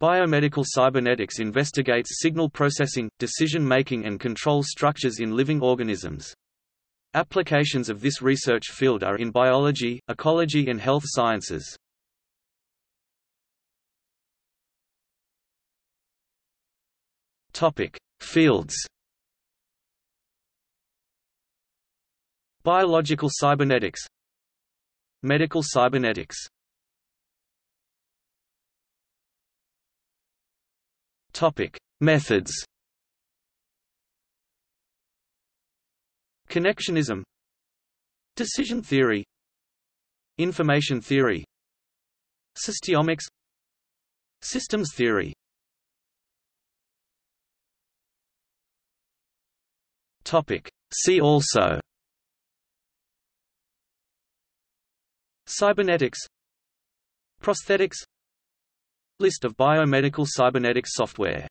Biomedical cybernetics investigates signal processing, decision-making and control structures in living organisms. Applications of this research field are in biology, ecology and health sciences. Fields. Biological cybernetics, medical cybernetics. Methods. Connectionism, decision theory, information theory, systemomics, systems theory. See also: cybernetics, prosthetics, list of biomedical cybernetic software.